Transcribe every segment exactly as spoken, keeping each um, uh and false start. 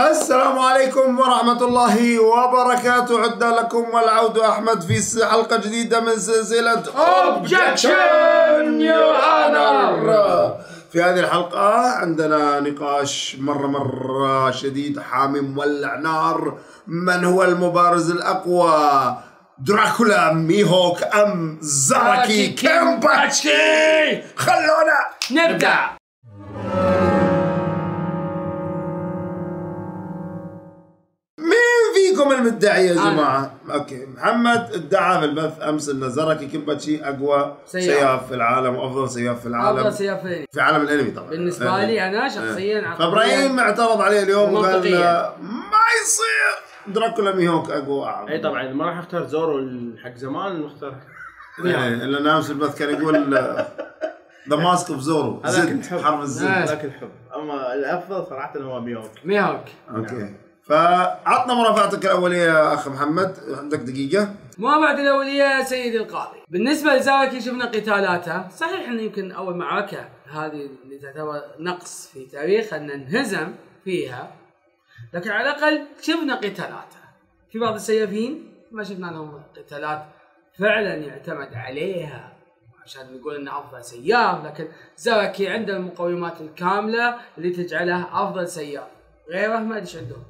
السلام عليكم ورحمة الله وبركاته. عدنا لكم والعود أحمد في حلقة جديدة من سلسلة Objection Your Honor. في هذه الحلقة عندنا نقاش مرة مرة شديد حامي مولع نار. من هو المبارز الأقوى؟ دراكولا ميهوك أم زاراكي كيمباتشي؟ خلونا نبدأ. المدعي يا جماعه. اوكي، محمد ادعى في البث امس ان زاراكي كيمباتشي اقوى سياف في العالم وافضل سياف في العالم، افضل سياف في عالم الانمي طبعا. بالنسبه أه. لي انا شخصيا، فابراهيم اعترض عليه اليوم وقال ما يصير دراكولا ميهوك اقوى اعظم. اي طبعا ما راح اختار زورو حق زمان، اختار لان امس البث كان يقول ذا ماسك اوف زورو، زد حرب الزد، ذاك الحب. اما الافضل صراحه هو ميهوك. ميهوك اوكي، فعطنا مرافعتك الاوليه يا اخ محمد، عندك دقيقه. مرافعتي الاوليه سيدي القاضي. بالنسبه لزاراكي شفنا قتالاته، صحيح انه يمكن اول معركه هذه اللي تعتبر نقص في تاريخ ان انهزم فيها، لكن على الاقل شفنا قتالاته. في بعض السيافين ما شفنا لهم قتالات فعلا يعتمد عليها عشان نقول انه افضل سياف، لكن زاراكي عنده المقومات الكامله اللي تجعله افضل سياف، غيره ما ادري عندهم.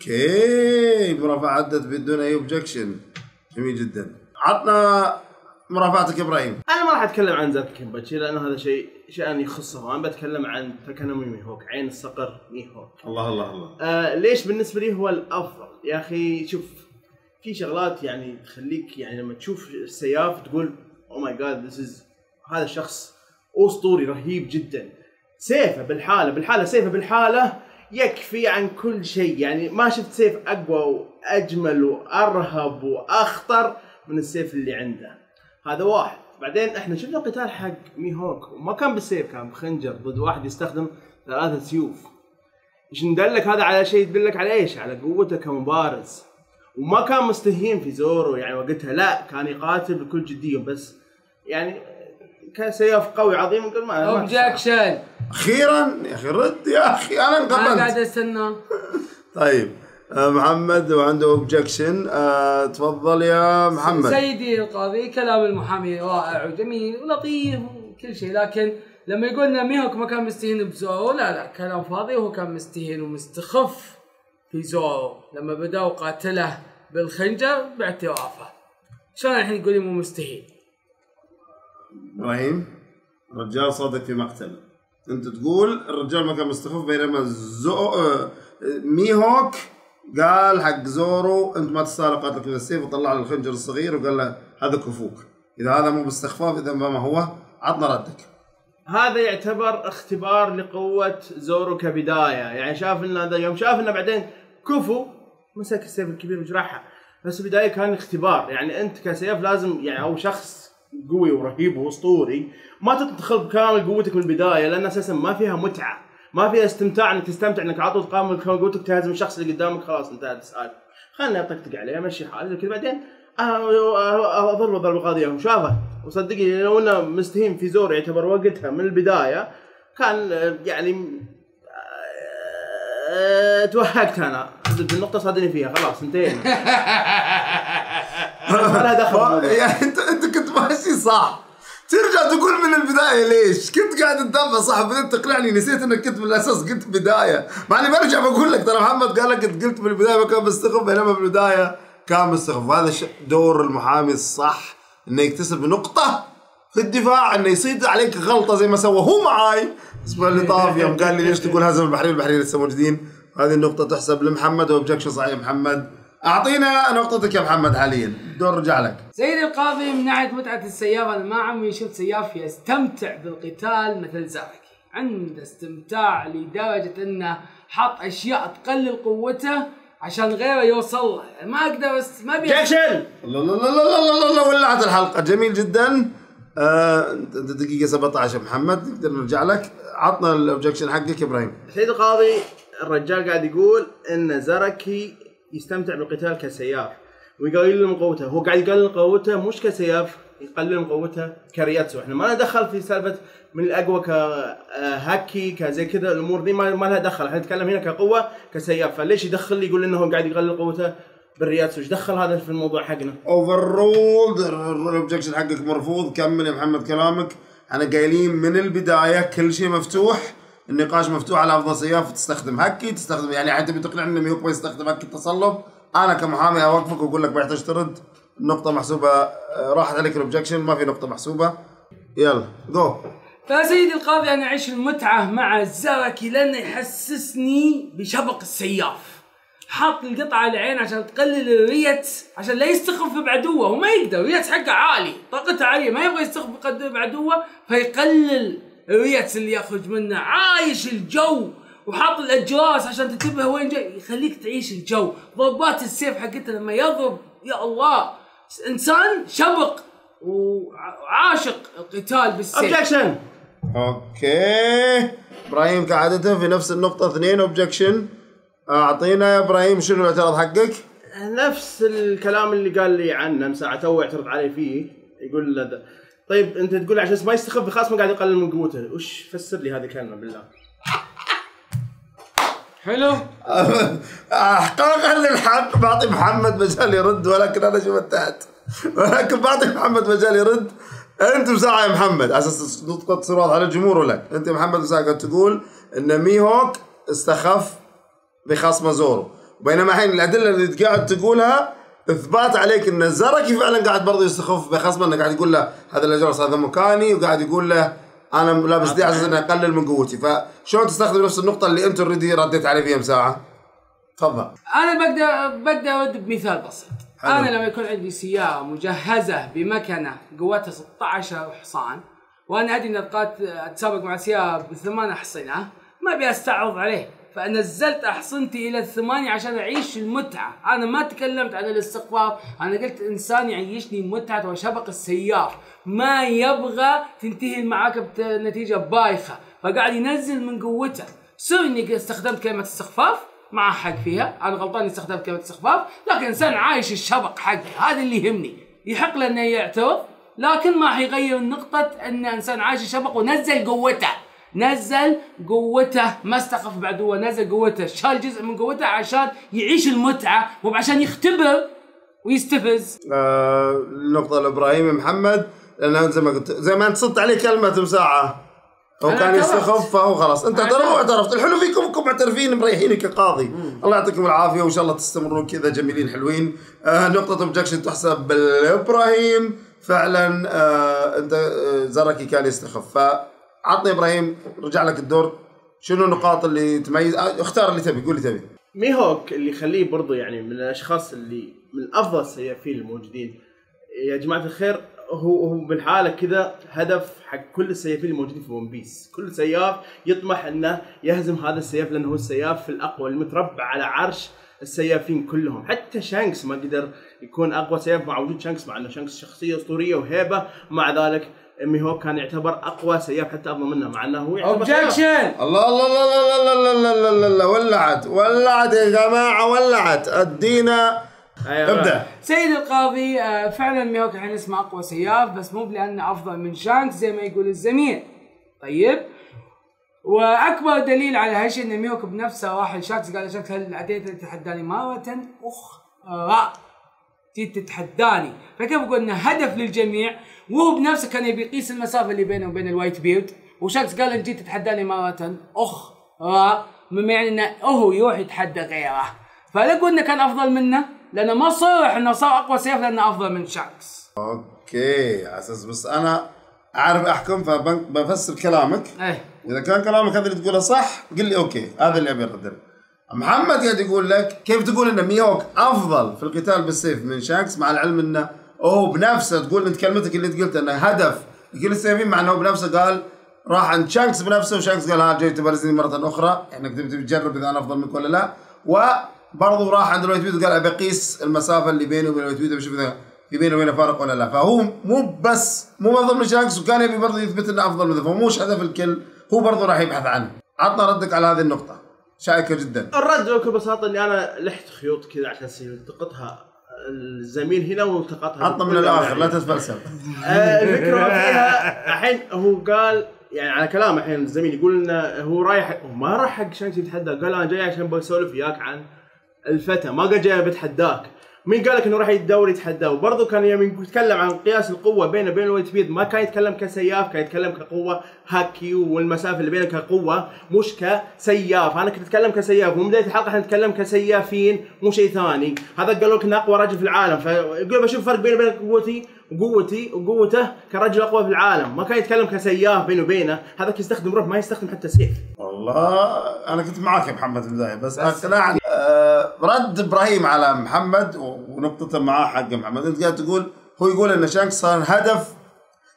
اوكي، مرافعة عدت بدون اي اوبجكشن، جميل جدا. عطنا مرافعتك ابراهيم. انا ما راح اتكلم عن زاراكي كيمباتشي لان هذا شيء شان يخصه، انا بتكلم عن تاكانامي ميهوك، عين الصقر ميهوك. الله الله الله. آه ليش بالنسبه لي هو الافضل؟ يا اخي شوف، في شغلات يعني تخليك يعني لما تشوف السياف تقول او ماي جاد، ذيس از هذا الشخص اسطوري رهيب جدا. سيفه بالحاله بالحاله سيفه بالحاله يكفي عن كل شيء، يعني ما شفت سيف اقوى واجمل وارهب واخطر من السيف اللي عنده. هذا واحد. بعدين احنا شفنا قتال حق ميهوك وما كان بالسيف، كان بخنجر ضد واحد يستخدم ثلاثه سيوف. ايش ندلك هذا على شيء؟ يدلك على ايش؟ على قوته كمبارز. وما كان مستهين في زورو يعني وقتها، لا كان يقاتل بكل جديه، بس يعني كان سيف قوي عظيم. نقول ما اوبجكشن اخيرا يا اخي، رد يا اخي، انا انقبلت، انا قاعد استنى. طيب محمد وعنده اوبجكشن، أه تفضل يا محمد. سيدي القاضي، كلام المحامي رائع وجميل ولطيف وكل شيء، لكن لما يقولنا ميهوك ما كان مستهين بزورو، لا لا كلام فاضي. وهو كان مستهين ومستخف في زورو لما بدا وقاتله بالخنجر باعترافه. شلون الحين يقول لي مو مستهين؟ ابراهيم رجال صادق في مقتل، انت تقول الرجال ما كان مستخف، بينما زو... ميهوك قال حق زورو انت ما تستاهل قتلك من السيف، وطلع له الخنجر الصغير وقال له هذا كفوك. اذا هذا مو باستخفاف اذا ما هو. عطنا ردك. هذا يعتبر اختبار لقوه زورو كبدايه، يعني شاف ان هذا يوم شاف انه بعدين كفو مسك السيف الكبير وجرحها، بس البدايه كان اختبار، يعني انت كسيف لازم يعني او شخص قوي ورهيب واسطوري ما تدخل بكامل قوتك من البدايه، لان اساسا ما فيها متعه، ما فيها استمتاع انك تستمتع انك عطوا تقام كامل قوتك تهزم الشخص اللي قدامك. خلاص انتهت السؤال، خلنا اطقطق عليه امشي حالي كذا، بعدين اضرب ضربه قاضيه. وشافه وصدقني لو انه مستهين في زور يعتبر وقتها من البدايه كان يعني توهقت انا بالنقطه، صادني فيها خلاص انتهينا. يعني انت انت كنت ماشي صح، ترجع تقول من البدايه ليش؟ كنت قاعد تدافع صح، بدأت تقنعني، نسيت انك كنت من الاساس قلت بدايه، مع اني برجع بقول لك ترى محمد قال لك انت قلت من البدايه ما كان مستخف، بينما بالبدايه كان مستخف. هذا دور المحامي الصح، انه يكتسب نقطه في الدفاع، انه يصيد عليك غلطه زي ما سوى هو معاي الاسبوع اللي طاف، يوم قال لي ليش تقول هزم البحرين البحرين لسه موجودين. هذه النقطه تحسب لمحمد، واوبجكشن صحيح محمد. اعطينا نقطتك يا محمد حاليا، الدور رجع لك. سيدي القاضي، من ناحيه متعه السياف انا ما عمري شفت سياف يستمتع بالقتال مثل زاراكي، عنده استمتاع لدرجه انه حط اشياء تقلل قوته عشان غيره يوصل له، ما اقدر بس ما بي جكشن. لا لا لا لا، ولعت الحلقه، جميل جدا. آه، دقيقه سبعة عشر محمد، نقدر نرجع لك. عطنا الاوبجكشن حقك ابراهيم. سيدي القاضي، الرجال قاعد يقول ان زاراكي يستمتع بالقتال كسياف ويقلل من قوته، هو قاعد يقلل قوته مش كسياف، يقللون قوتها كرياتسو. احنا ما ندخل في سالفه من الاقوى كهاكي كزي كذا، الامور دي ما لها دخل، احنا نتكلم هنا كقوه كسياف. فليش يدخل يقول لنا هو قاعد يقلل قوته بالرياتسو؟ ايش دخل هذا في الموضوع حقنا؟ اوفر رولد، الاوبجكشن حقك مرفوض، كمل يا محمد كلامك. احنا قايلين من البدايه كل شيء مفتوح، النقاش مفتوح على افضل سياف تستخدم هاكي تستخدم، يعني حتى بتقنعني ميوك ما يستخدم هاكي التصلب، انا كمحامي اوقفك واقول لك ما يحتاج ترد، النقطة محسوبة، راحت عليك الاوبجكشن، ما في نقطة محسوبة. يلا جو. فسيدي القاضي انا اعيش المتعة مع الزركي لانه يحسسني بشبق السياف. حاط القطعة على العين عشان تقلل الريتس عشان لا يستخف بعدوه، وما يقدر، الريتس حقه عالي، طاقته عالية، ما يبغى يستخف بعدوه فيقلل الريتس اللي يخرج منه. عايش الجو وحاط الاجراس عشان تنتبه وين جاي، يخليك تعيش الجو. ضربات السيف حقته لما يضرب، يا الله، انسان شبق وعاشق القتال بالسيف. اوبجكشن. اوكي ابراهيم كعادته في نفس النقطة اثنين اوبجكشن. اعطينا يا ابراهيم شنو الاعتراض حقك؟ نفس الكلام اللي قال لي عنه مساعة تو يعترض علي فيه، يقول له طيب انت تقول عشان ما يستخف خاصمه قاعد يقلل من قوته، وش فسر لي هذه الكلمة بالله؟ حلو؟ احقاقا للحق بعطي محمد مجال يرد، ولكن انا شو انتهت، ولكن بعطي محمد مجال يرد. انت مساعة يا محمد على اساس نقطة صراط على الجمهور ولا انت محمد مساعة قاعد تقول ان ميهوك استخف بخصمه زورو، بينما الحين الادله اللي قاعد تقولها اثبات عليك ان الزركي فعلا قاعد برضه يستخف بخصمه، انه قاعد يقول له هذا الاجرس هذا مكاني، وقاعد يقول له انا لابس دي عشان اقلل من قوتي. فشلون تستخدم نفس النقطه اللي انت اوريدي رديت عليه فيها مساعه؟ تفضل. انا بقدر بقدر ارد بمثال بسيط. حلو. انا لما يكون عندي سياره مجهزه بمكنه قوتها ستة عشر حصان، وانا ادري ان اتسابق مع سياره بثمان احصنه، ما ابي استعرض عليه، فنزلت احصنتي الى الثمانيه عشان اعيش المتعه. انا ما تكلمت عن الاستقفاف، انا قلت انسان يعيشني متعه وشبق السياف، ما يبغى تنتهي المعركه بنتيجه بايخه، فقاعد ينزل من قوته. سوري اني استخدمت كلمه استخفاف، مع حق فيها، انا غلطان اني استخدمت كلمه استخفاف، لكن انسان عايش الشبق حقه، هذا اللي يهمني. يحق له انه يعترض، لكن ما حيغير نقطه ان انسان عايش الشبق ونزل قوته. نزل قوته، ما استخف بعدوه، نزل قوته، شال جزء من قوته عشان يعيش المتعه، مو عشان يختبر ويستفز. آه النقطه لابراهيم محمد، لانه زي ما قلت، زي ما انت صدت عليه كلمه مساعه، هو كان يستخف فهو خلاص انت اعترفت واعترفت. الحلو فيكم انكم معترفين مريحينك يا قاضي. الله يعطيكم العافيه وان شاء الله تستمرون كذا جميلين حلوين. آه نقطه اوبجكشن تحسب لابراهيم، فعلا آه انت زركي كان يستخف. ف عطني ابراهيم، رجع لك الدور، شنو النقاط اللي تميز؟ اختار اللي تبي، قول اللي تبي. ميهوك اللي يخليه برضه يعني من الاشخاص اللي من افضل السيافين الموجودين يا جماعه الخير، هو هو بالحاله كذا هدف حق كل السيافين الموجودين في ون بيس. كل سياف يطمح انه يهزم هذا السياف لانه هو السياف الاقوى المتربع على عرش السيافين كلهم. حتى شانكس ما قدر يكون اقوى سياف مع وجود شانكس، مع انه شانكس شخصيه اسطوريه وهيبه، مع ذلك ميهوك كان يعتبر اقوى سياف حتى افضل منه، مع انه هو يعتبر اوبجكشن. الله الله الله الله الله الله الله الله الله، ولعت ولعت يا جماعه، ولعت ادينا. أيوة ابدا سيد القاضي، فعلا ميهوك الحين اسمه اقوى سياف، بس مو لانه افضل من شانكس زي ما يقول الزميل. طيب، واكبر دليل على هالشيء ان ميهوك بنفسه راح لشانكس قال شانكس هل اتيت لتتحداني مره اخرى؟ جيت تتحداني، فكيف اقول انه هدف للجميع، وهو بنفسه كان يبي يقيس المسافه اللي بينه وبين الوايت بيرد، وشانكس قال ان جيت تتحداني مره اخرى، مما يعني انه هو يروح يتحدى غيره. فلا قلنا كان افضل منه لانه ما صرح انه صار اقوى سيف لانه افضل من شانكس. اوكي، على اساس بس انا اعرف احكم فبفسر كلامك. ايه، اذا كان كلامك هذا اللي تقوله صح قل لي اوكي، هذا اللي ابي اقدره. محمد قاعد يقول لك كيف تقول ان ميهوك افضل في القتال بالسيف من شانكس، مع العلم انه هو بنفسه تقول انت كلمتك اللي قلتها انه هدف لكل السيفين، مع انه هو بنفسه قال راح عند شانكس بنفسه، وشانكس قال ها جاي تبارزني مره اخرى، يعني انك تبي تجرب اذا انا افضل منك ولا لا، وبرضه راح عند الوايت بيد قال ابي اقيس المسافه اللي بيني وبين الوايت بيد بشوف اذا في بينه وبينه فارق ولا لا. فهو مو بس مو افضل من شانكس، وكان يبي برضه يثبت انه افضل منه، فهو مش هدف الكل، هو برضه راح يبحث عنه. عطنا ردك على هذه النقطه شائكه جدا. الرد بكل بساطه اني انا لحت خيوط كذا عشان التقطها الزميل هنا والتقطها حطها من الاخر لا تتفلسف. الفكره فيها الحين هو قال يعني على كلام الحين الزميل يقول لنا هو رايح ما راح حق شانكس يتحدى، قال انا جاي عشان بسولف وياك عن الفتى ما قال جاي بتحداك. مين قال لك انه راح يتدور يتحداه؟ وبرضه كان يوم يتكلم عن قياس القوه بينه وبين الوايت بيرد ما كان يتكلم كسياف، كان يتكلم كقوه هاكي والمسافه اللي بينه كقوه مش كسياف. انا كنت اتكلم كسياف ومن بدايه الحلقه احنا نتكلم كسيافين مو شيء ثاني. هذا قالوا لك انه اقوى رجل في العالم، فقول بشوف فرق بينه وبين قوتي وقوتي وقوته كرجل اقوى في العالم، ما كان يتكلم كسياف بينه وبينه. هذاك يستخدم روح ما يستخدم حتى سيف. والله انا كنت معاك يا محمد البدايه بس اقنعني. رد ابراهيم على محمد ونقطة معاه حق محمد، انت قاعد تقول هو يقول ان شانكس صار هدف،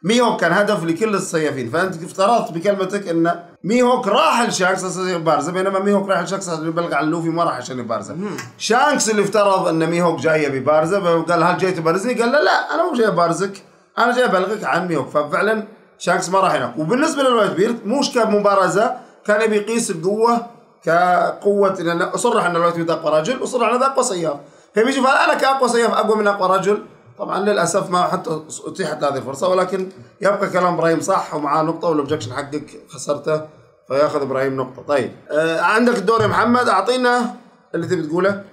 ميهوك كان هدف لكل الصيافين، فانت افترضت بكلمتك ان ميهوك راح لشانكس عشان يبارزه، بينما ميهوك راح لشانكس عشان يبلغ عن لوفي ما راح عشان يبارزه. شانكس اللي افترض ان ميهوك جايه ببارزه فقال هل جاي تبارزني؟ قال لا لا انا مو جاي ابارزك، انا جاي ابلغك عن ميهوك. ففعلا شانكس ما راح هناك. وبالنسبه للوايت بيرد مش كمبارزه، كان يبي يقيس القوه كقوة، لأن أصرح أن الوايت بيرد أقوى رجل وأصرح أن هذا أقوى سياف، فبيجي يشوف هل أنا كأقوى سياف أقوى من أقوى رجل؟ طبعا للأسف ما حتى أتيحت هذه الفرصة، ولكن يبقى كلام إبراهيم صح ومعاه نقطة والأوبجكشن حقك خسرته فياخذ إبراهيم نقطة. طيب آه عندك الدور يا محمد، أعطينا اللي تبي تقوله.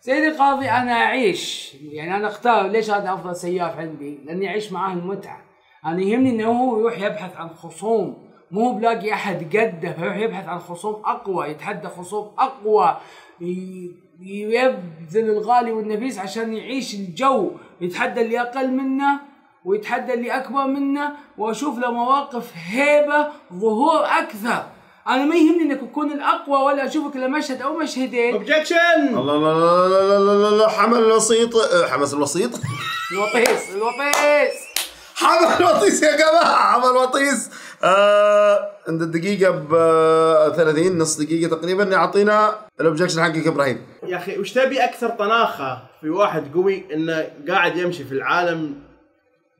سيدي القاضي أنا أعيش، يعني أنا أختار ليش هذا أفضل سياف عندي؟ لأني أعيش معاه المتعة، أنا يهمني أنه هو يروح يبحث عن خصوم، مو بلاقي احد قده فيروح يبحث عن خصوم اقوى، يتحدى خصوم اقوى، يبذل الغالي والنفيس عشان يعيش الجو، يتحدى اللي اقل منه ويتحدى اللي اكبر منه واشوف له مواقف هيبه ظهور اكثر. انا ما يهمني انك تكون الاقوى ولا اشوفك الا مشهد او مشهدين. اوبجكشن. الله الله الله الله حمل الوسيط، حمس الوسيط، الوطيس الوطيس حمل وطيس يا جماعه، حمل وطيس. آه عند الدقيقة ب ثلاثين نص دقيقة تقريبا، يعطينا الاوبجكشن حقك ابراهيم. يا اخي وش تبي اكثر طناخة في واحد قوي انه قاعد يمشي في العالم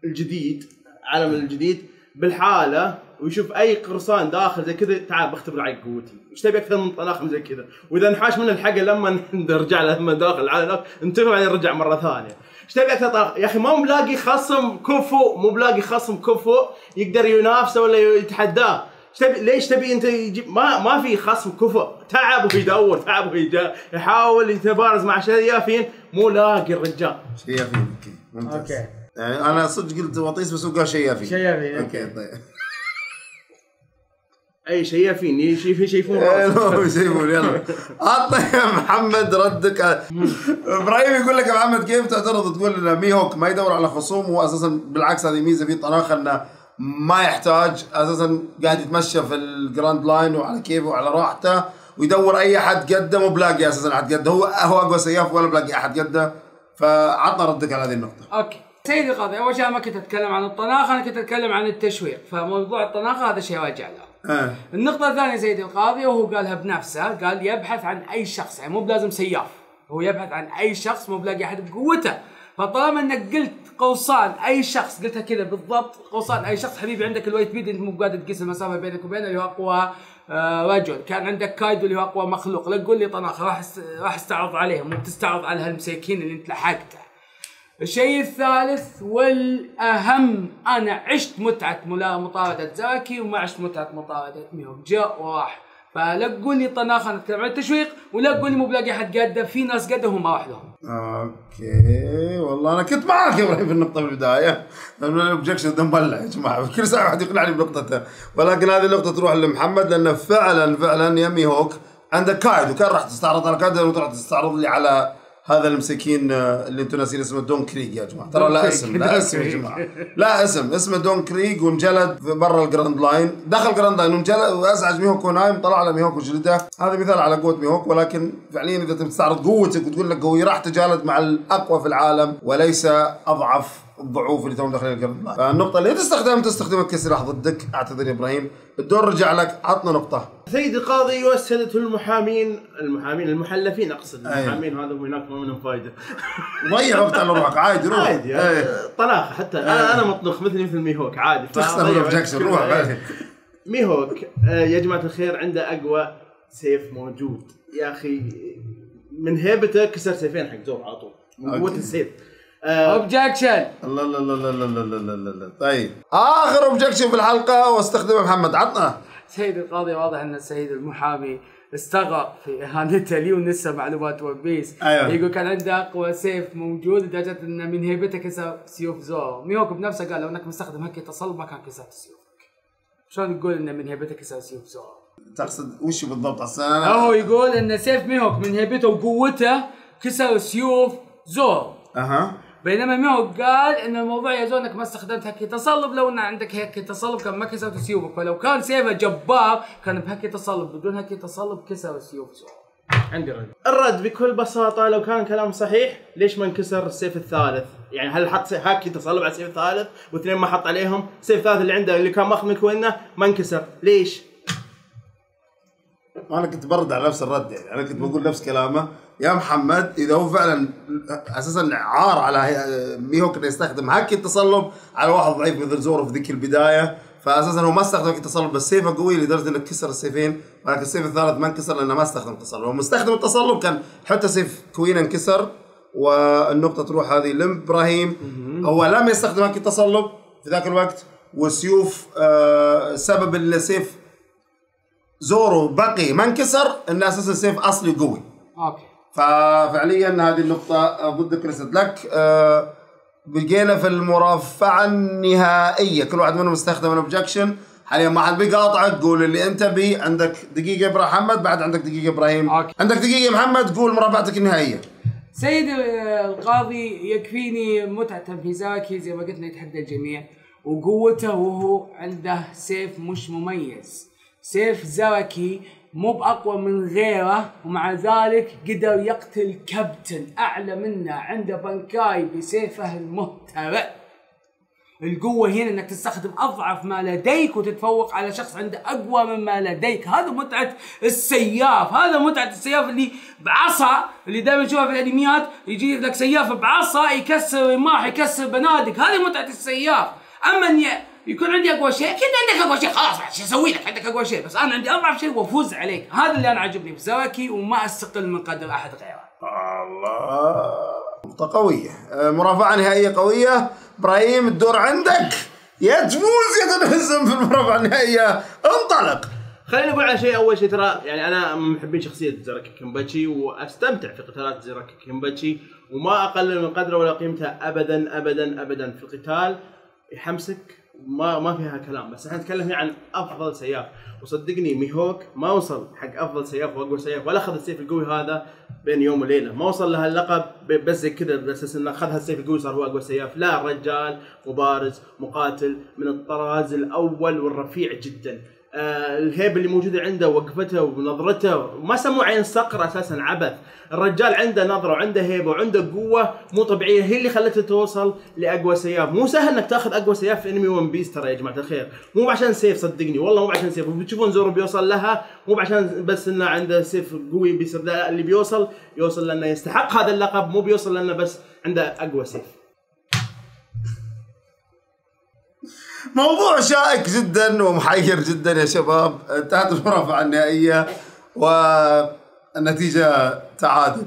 الجديد، العالم الجديد بالحالة ويشوف اي قرصان داخل زي كذا تعال بختبر عليك قوتي، وش تبي اكثر من طناخة زي كذا؟ واذا نحاش من الحق لما نرجع لما داخل العالم انتبه بعدين نرجع مرة ثانية. ايش تبي اكثر طناخ؟ يا اخي ما ملاقي خصم كفو، مو بلاقي خصم كفو يقدر ينافسه ولا يتحداه. ايش تبي؟ ليش تبي انت يجيب؟ ما ما في خصم كفو، تعب ويدور، تعب ويجا يحاول يتبارز مع شيافين مو لاقي الرجال. شيافين اوكي ممتاز. اوكي يعني انا صدق قلت وطيس بس قال شيافين. شيافين اوكي طيب. اي شيافين يشيفون راسك يشيفون. يلا عطنا يا محمد ردك. ابراهيم يقول لك يا محمد كيف تعترض تقول ان ميهوك ما يدور على خصوم، هو اساسا بالعكس هذه ميزه في طناخه انه ما يحتاج، اساسا قاعد يتمشى في الجراند لاين وعلى كيفه وعلى راحته ويدور اي احد قده، مو بلاقي اساسا احد قده، هو هو اقوى سياف ولا بلاقي احد قده. فعطنا ردك على هذه النقطه. اوكي سيدي القاضي، اول شيء ما كنت اتكلم عن الطناخه، انا كنت اتكلم عن التشويق، فموضوع الطناخه هذا شيء راجع له. آه. النقطة الثانية سيدي القاضي وهو قالها بنفسه، قال يبحث عن أي شخص، يعني مو بلازم سياف، هو يبحث عن أي شخص مو بلاقي أحد بقوته، فطالما أنك قلت قوسان أي شخص، قلتها كذا بالضبط قوسان أي شخص، حبيبي عندك الوايت بيد أنت مو قادر تقيس المسافة بينك وبينه اللي هو أقوى آه رجل، كان عندك كايدو اللي هو أقوى مخلوق، لا تقول لي طناخة راح راح استعرض عليهم، مو بتستعرض على هالمساكين اللي أنت لحقته. الشيء الثالث والأهم، أنا عشت متعة مطاردة زاكي وما عشت متعة مطاردة ميهوك، جاء وراح، فلا تقول لي طناخة نتكلم عن التشويق ولا تقول لي مو بلاقي أحد قده، في ناس قده وما راح لهم. أوكي والله أنا كنت معاك يا إبراهيم في النقطة في البداية، الأوبجكشن ده مولع يا جماعة، كل ساعة واحد يقنعني بنقطته، ولكن هذه النقطة تروح لمحمد لأنه فعلا فعلا يا ميهوك عندك كايدو، كان راح تستعرض على كايدو وطلعت تستعرض لي على هذا المسكين اللي انتم ناسين اسمه دون كريج يا جماعه، ترى لا اسم لا اسم يا جماعه، لا اسم اسمه دون كريج، وانجلد برا الجراند لاين، دخل الجراند لاين وانجلد وازعج ميهوك ونايم، طلع على ميهوك وجلده. هذا مثال على قوه ميهوك، ولكن فعليا اذا تستعرض قوتك وتقول لك قوي راح تجالد مع الاقوى في العالم وليس اضعف الضعوف اللي توهم داخلين الجراند لاين. فالنقطه اللي تستخدم تستخدمك كسلاح ضدك. اعتذر يا ابراهيم، الدور رجع لك، عطنا نقطه. سيد القاضي وسادة المحامين، المحامين المحلفين اقصد، المحامين هذا وهناك ما منهم فايده. ضيع وقت على روحك عادي، روح عادي طلاقه حتى أيه. انا انا مطنخ مثلي مثل ميهوك عادي، تخسر روح عادي. ميهوك يا جماعه الخير عنده اقوى سيف موجود، يا اخي من هيبته كسر سيفين حق زور على طول، من قوه السيف. اوبجكشن. الله الله الله الله الله الله. طيب اخر اوبجكشن في الحلقه واستخدمه محمد، عطنا. سيد القاضي، واضح ان السيد المحامي استغرق في اهانته لي ونسى معلومات ون بيس. أيوة. يقول كان عنده اقوى سيف موجود لدرجه انه من هيبته كسر سيوف زورو. ميوك بنفسه قال لو انك مستخدم هكي تصلب ما كان كسرت سيوفك. شلون تقول انه من هيبته كسر سيوف زورو؟ تقصد وش بالضبط؟ اصلا انا هو يقول ان سيف ميوك من هيبته وقوته كسر سيوف زورو. اها. بينما ميوك قال ان الموضوع يا زورو انك ما استخدمت هكي تصلب، لو ان عندك هكي تصلب كان ما كسرت سيوفك، فلو كان سيفه جبار كان بهكي تصلب، بدون هكي تصلب كسر سيوف زورو. عندي رد. الرد بكل بساطه، لو كان كلام صحيح ليش ما انكسر السيف الثالث؟ يعني هل حط هكي تصلب على السيف الثالث واثنين ما حط عليهم، السيف الثالث اللي عنده اللي كان ماخذ من كوينه ما انكسر، ليش؟ انا كنت برد على نفس الرد، يعني انا كنت بقول نفس كلامه يا محمد. اذا هو فعلا اساسا عار على ميهوك انه يستخدم هاكي التصلب على واحد ضعيف مثل زورو في ذيك البدايه، فاساسا هو ما استخدم هاكي التصلب بس سيفه قوي لدرجه انه كسر السيفين، ولكن السيف الثالث ما انكسر لانه ما استخدم التصلب. لو مستخدم التصلب كان حتى سيف كوينه انكسر والنقطه تروح هذه لابراهيم. هو لم يستخدم هاكي التصلب في ذاك الوقت، والسيوف آه سبب السيف زورو بقي ما انكسر ان اساسا السيف اصلي قوي. اوكي. ففعليا هذه النقطة ضدك ليست لك. أه بقينا في المرافعة النهائية، كل واحد منهم استخدم الاوبجكشن، حاليا ما حد بيقاطعك، قول اللي انت بيه. عندك دقيقة يا محمد، بعد عندك دقيقة ابراهيم. أوكي. عندك دقيقة يا محمد، قول مرافعتك النهائية. سيد القاضي، يكفيني متعة في زاكي زي ما قلت انه يتحدى الجميع، وقوته وهو عنده سيف مش مميز. سيف زاركي مو بأقوى من غيره، ومع ذلك قدر يقتل كابتن أعلى منه عنده بنكاي بسيفه المهترئ. القوة هنا انك تستخدم أضعف ما لديك وتتفوق على شخص عنده أقوى مما لديك، هذا متعة السياف، هذا متعة السياف اللي بعصا، اللي دائما نشوفها في الأنميات، يجي لك سياف بعصا يكسر رماح يكسر بنادق، هذه متعة السياف. أما أن يكون عندي اقوى شيء، اكيد عندك اقوى شيء، خلاص شو اسوي لك؟ عندك اقوى شيء، بس انا عندي اضعف شيء وافوز عليك، هذا اللي انا عاجبني في زاركي وما استقل من قدر احد غيره. الله، نقطة قوية، مرافعة نهائية قوية، ابراهيم الدور عندك، يا تفوز يا تنهزم في المرافعة النهائية، انطلق. خليني اقول على شيء، اول شيء ترى يعني انا من محبين شخصية زاركي كينباتشي واستمتع في قتالات زاركي كينباتشي وما اقلل من قدره ولا قيمته ابدا ابدا ابدا في القتال، يحمسك ما ما فيها كلام، بس احنا نتكلم هنا عن افضل سياف، وصدقني ميهوك ما وصل حق افضل سياف واقوى سياف، ولا اخذ السيف القوي هذا بين يوم وليله، ما وصل لهاللقب بس زي كذا بس انه اخذ هالسيف القوي صار هو اقوى سياف، لا، الرجال مبارز مقاتل من الطراز الاول والرفيع جدا. آه الهيبه اللي موجوده عنده وقفته ونظرته ما سموه عين صقر اساسا، عبث. الرجال عنده نظره وعنده هيبه وعنده قوه مو طبيعيه، هي اللي خلته توصل لاقوى سياف. مو سهل انك تاخذ اقوى سياف في انمي ون بيس ترى يا جماعه الخير، مو عشان سيف، صدقني والله مو عشان سيف، وبتشوفون زورو بيوصل لها مو عشان بس انه عنده سيف قوي بيصير، لا، اللي بيوصل يوصل لانه يستحق هذا اللقب، مو بيوصل لانه بس عنده اقوى سيف. موضوع شائك جدا ومحير جدا يا شباب، انتهت المرافعة النهائية والنتيجة تعادل.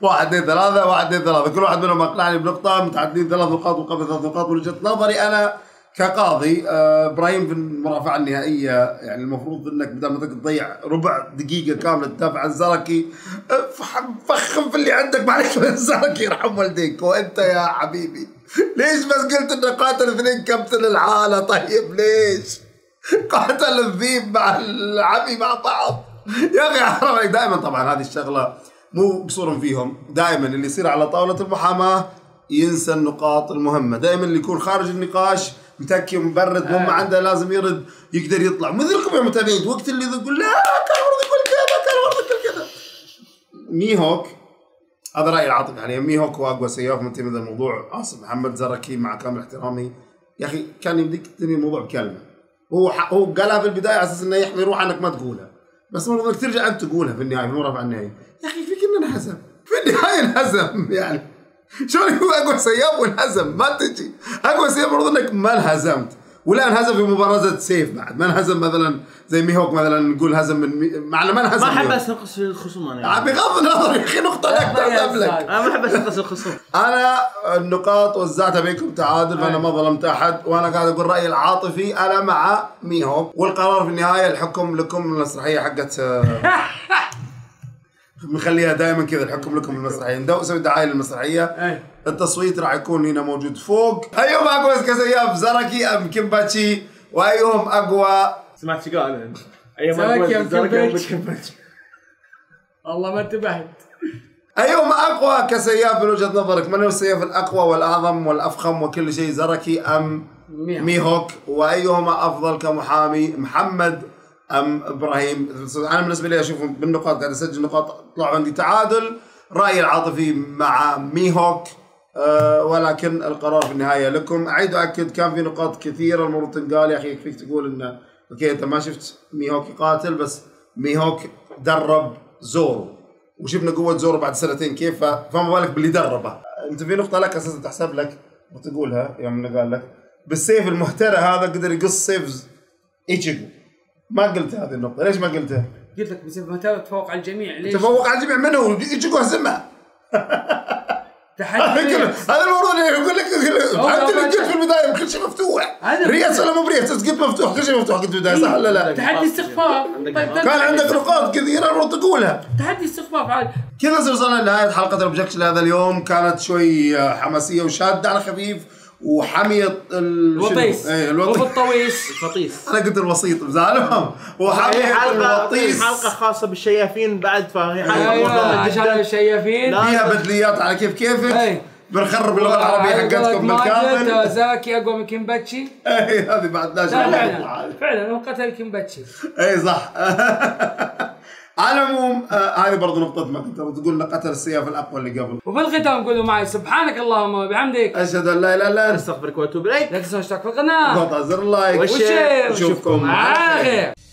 واحد اثنين ثلاثة، واحد اثنين ثلاثة، كل واحد منهم اقنعني بنقطة، متعادلين ثلاث نقاط مقابل ثلاث نقاط من وجهة نظري أنا كقاضي. ابراهيم في المرافعة النهائية يعني المفروض انك بدل ما تضيع ربع دقيقة كاملة تدافع عن زاركي، فخم في اللي عندك، معليش من زاركي يرحم والديك، وانت يا حبيبي ليش بس قلت انه قاتل اثنين كابتن العالة؟ طيب ليش؟ قاتل الذيب مع العبي مع بعض يا اخي، حرام عليك. دائما طبعا هذه الشغلة مو قصور فيهم، دائما اللي يصير على طاولة المحاماة ينسى النقاط المهمة، دائما اللي يكون خارج النقاش متكي ومبرد وما عنده لازم يرد يقدر يطلع، مثلكم يا متابعين وقت اللي يقول لا كان المفروض يقول كذا كان المفروض يقول كذا. ميهوك هذا رايي العاطفي عليه، ميهوك هو اقوى سياف، منتهي من الموضوع. عاصم محمد زاركي مع كامل احترامي يا اخي كان يمديك تنهي الموضوع بكلمه، هو هو قالها في البدايه على اساس انه يحمي روحه انك ما تقولها، بس المفروض انك ترجع انت تقولها في النهايه، في المرافعه النهائيه. يا اخي فيك انه انهزم في النهايه، انهزم يعني شلون يكون اقوى سياف وانهزم؟ ما تجي اقوى سياف المفروض انك ما انهزمت، ولا انهزم في مبارزه سيف بعد، ما انهزم مثلا زي ميهوك مثلا نقول هزم من مي... مع ما انهزم ما احب استنقص الخصوم انا يعني. بغض النظر يا اخي نقطه لك تحسب لك، انا ما احب استنقص الخصوم. انا النقاط وزعتها بينكم تعادل، فانا ما ظلمت احد، وانا قاعد اقول رايي العاطفي انا مع ميهوك، والقرار في النهايه الحكم لكم من المسرحيه حقت بنخليها دائما كذا الحكم لكم المسرحيه، ندوسوا دعايه للمسرحيه. التصويت راح يكون هنا موجود فوق. ايهم اقوى كسياف زراكي ام كيمباتشي؟ وايهم اقوى؟ سمعت شو قال؟ ايهم اقوى زراكي ام كيمباتشي؟ والله ما انتبهت. ايهم اقوى كسياف من وجهه نظرك؟ من هو السياف الاقوى والاعظم والافخم وكل شيء، زراكي ام ميهوك؟ وايهما افضل كمحامي، محمد ام ابراهيم؟ انا بالنسبه لي اشوفهم بالنقاط، قاعد اسجل نقاط، طلعوا عندي تعادل، رايي العاطفي مع ميهوك، أه ولكن القرار في النهايه لكم. اعيد واكد كان في نقاط كثيره المفروض تنقال، يا اخي يكفيك تقول انه اوكي انت ما شفت ميهوك يقاتل، بس ميهوك درب زورو وشفنا قوه زورو بعد سنتين كيف، فما بالك باللي دربه. انت في نقطه لك اساسا تحسب لك وتقولها يوم قال لك بالسيف المهترى هذا قدر يقص سيف ايتشيجو، ما قلت هذه النقطة، ليش ما قلتها؟ قلت لك بسبب متابعة تفوق على الجميع، ليش؟ تفوق على الجميع منو؟ يجيكوا هزمها. تحدي هذا الموضوع اللي يقول لك عبد اللي جيت في البداية كل شيء مفتوح، رياس ولا مو برياس؟ قلت مفتوح، كل شيء مفتوح قلت في البداية صح ولا لا؟ تحدي استخفاف. كان عندك نقاط كثيرة المفروض تقولها. تحدي استخفاف عادي. كذا وصلنا لنهاية حلقة الأوبجكشن لهذا اليوم، كانت شوي حماسية وشادة على خفيف. وحمية الوطيس ايه الوطيس الطويس الفطيس انا قلت الوسيط بزعلهم، وحمية الوطيس حلقة خاصة بالشيافين بعد، فهي حلقة أيوة عشان الشيافين فيها بدليات على كيف كيفك أيه. بنخرب اللغة العربية حقتكم بالكامل. زاكي اقوى من كيمباتشي اي هذه بعدناش فعلا فعلا هو قتل كيمباتشي اي صح. على العموم هذه آه برضه نقطة ما كنت تقول قتل السياف الأقوى اللي قبل. وفي الختام قولوا معي سبحانك اللهم وبحمدك أشهد أن لا إله إلا أنت أستغفرك وأتوب إليك. لا تنسوا الاشتراك في القناة وضغط زر اللايك والشير، نشوفكم على خير.